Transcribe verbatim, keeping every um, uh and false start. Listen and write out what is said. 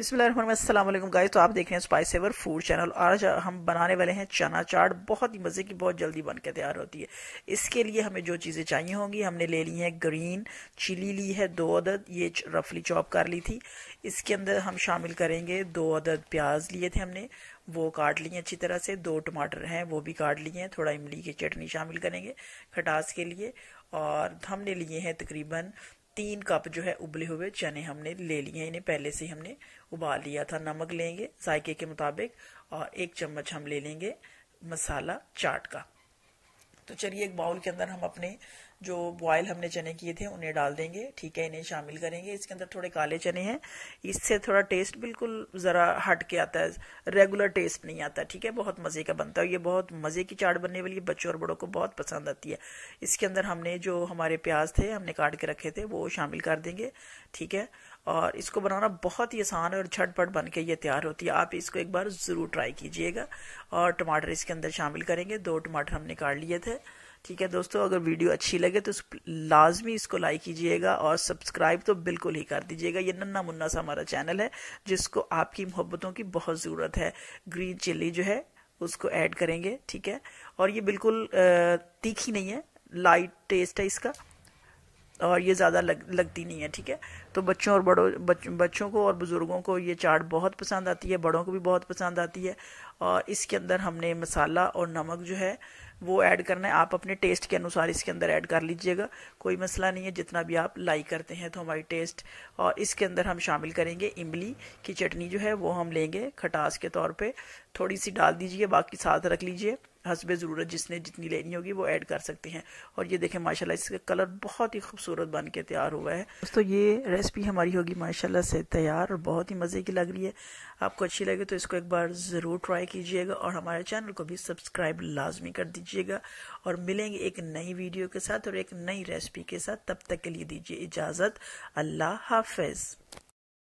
बिस्मिल्लाहिर्रहमानिर्रहीम, अस्सलामुअलैकुम गाइस। तो आप देख रहे हैं स्पाइस सेवर फूड चैनल। आज हम बनाने वाले हैं चना चाट, बहुत ही मज़े की, बहुत जल्दी बनकर तैयार होती है। इसके लिए हमें जो चीज़ें चाहिए होंगी, हमने ले ली हैं ग्रीन चिली ली है दो अदद, ये रफली चॉप कर ली थी। इसके अंदर हम शामिल करेंगे दो अदद प्याज लिए थे हमने, वो काट लिए अच्छी तरह से। दो टमाटर हैं वो भी काट लिए हैं। थोड़ा इमली की चटनी शामिल करेंगे खटास के लिए। और हमने लिए हैं तकरीबन तीन कप जो है उबले हुए चने हमने ले लिए हैं। इन्हें पहले से हमने उबाल लिया था। नमक लेंगे जायके के मुताबिक और एक चम्मच हम ले लेंगे मसाला चाट का। तो चलिए एक बाउल के अंदर हम अपने जो बॉयल हमने चने किए थे उन्हें डाल देंगे। ठीक है, इन्हें शामिल करेंगे। इसके अंदर थोड़े काले चने हैं, इससे थोड़ा टेस्ट बिल्कुल ज़रा हट के आता है, रेगुलर टेस्ट नहीं आता। ठीक है, बहुत मज़े का बनता है। ये बहुत मज़े की चाट बनने वाली है, बच्चों और बड़ों को बहुत पसंद आती है। इसके अंदर हमने जो हमारे प्याज थे हमने काट के रखे थे वो शामिल कर देंगे। ठीक है, और इसको बनाना बहुत ही आसान है और झटपट बन के ये तैयार होती है। आप इसको एक बार ज़रूर ट्राई कीजिएगा। और टमाटर इसके अंदर शामिल करेंगे, दो टमाटर हमने काट लिए थे। ठीक है दोस्तों, अगर वीडियो अच्छी लगे तो लाजमी इसको लाइक कीजिएगा और सब्सक्राइब तो बिल्कुल ही कर दीजिएगा। ये नन्ना मुन्ना सा हमारा चैनल है जिसको आपकी मोहब्बतों की बहुत ज़रूरत है। ग्रीन चिली जो है उसको ऐड करेंगे। ठीक है, और ये बिल्कुल तीखी नहीं है, लाइट टेस्ट है इसका और ये ज़्यादा लग, लगती नहीं है। ठीक है, तो बच्चों और बड़ों बच, बच्चों को और बुज़ुर्गों को ये चाट बहुत पसंद आती है, बड़ों को भी बहुत पसंद आती है। और इसके अंदर हमने मसाला और नमक जो है वो ऐड करना है। आप अपने टेस्ट के अनुसार इसके अंदर ऐड कर लीजिएगा, कोई मसला नहीं है। जितना भी आप लाइक करते हैं तो हमारी टेस्ट। और इसके अंदर हम शामिल करेंगे इमली की चटनी जो है वो हम लेंगे खटास के तौर पे, थोड़ी सी डाल दीजिए, बाकी साथ रख लीजिए। हस्बे ज़रूरत जिसने जितनी लेनी होगी वो ऐड कर सकते हैं। और ये देखें माशाल्लाह इसका कलर बहुत ही खूबसूरत बन के तैयार हुआ है। दोस्तों ये रेसिपी हमारी होगी माशाल्लाह से तैयार और बहुत ही मज़े की लग रही है। आपको अच्छी लगे तो इसको एक बार ज़रूर ट्राई कीजिएगा और हमारे चैनल को भी सब्सक्राइब लाजमी कर दीजिएगा। और मिलेंगे एक नई वीडियो के साथ और एक नई रेसिपी के साथ। तब तक के लिए दीजिए इजाज़त। अल्लाह हाफिज़।